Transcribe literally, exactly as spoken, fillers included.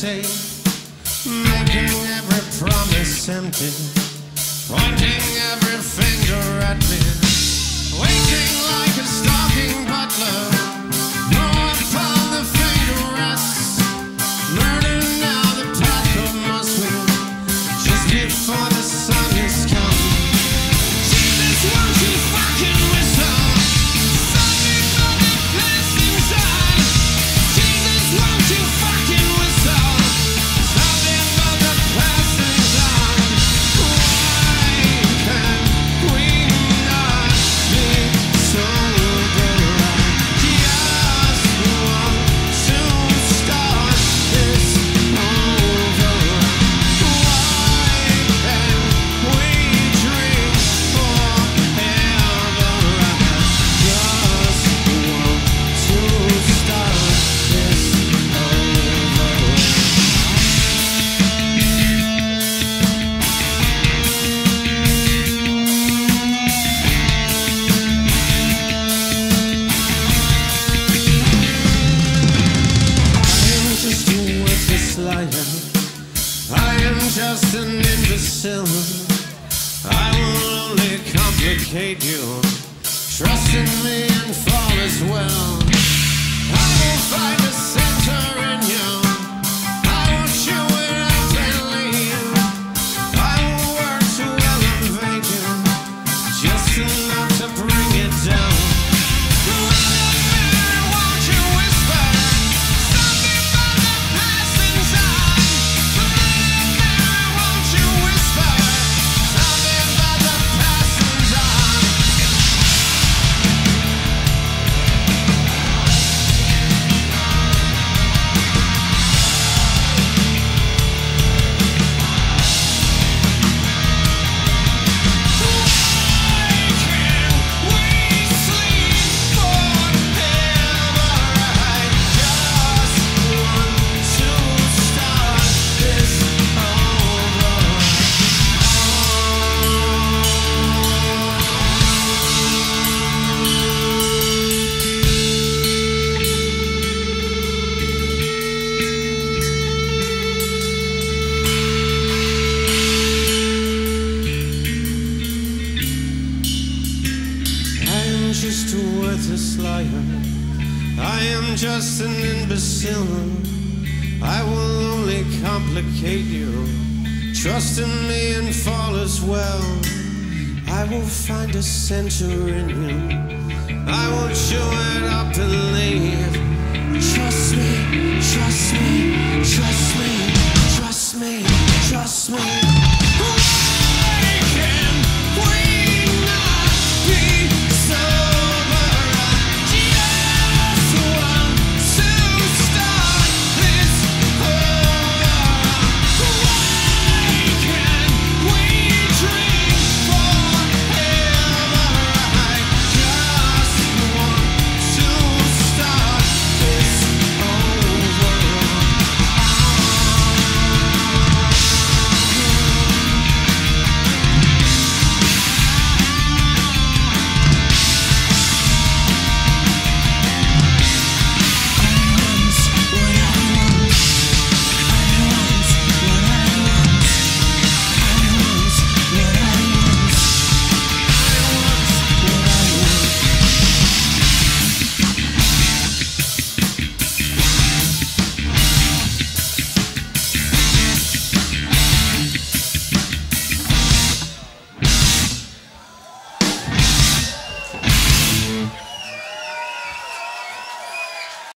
say, making every promise empty, pointing every finger at me, waiting like a stalking butler. Just an imbecile, I will only complicate you. Trust in me and fall as well. I will find the center in you. I will chew it out and leave. I will work to elevate you, just enough to bring it down. Just a worthless liar, I am just an imbecile, I will only complicate you, trust in me and fall as well. I will find a center in you, I will chew it up and leave. Trust me, trust me, trust me.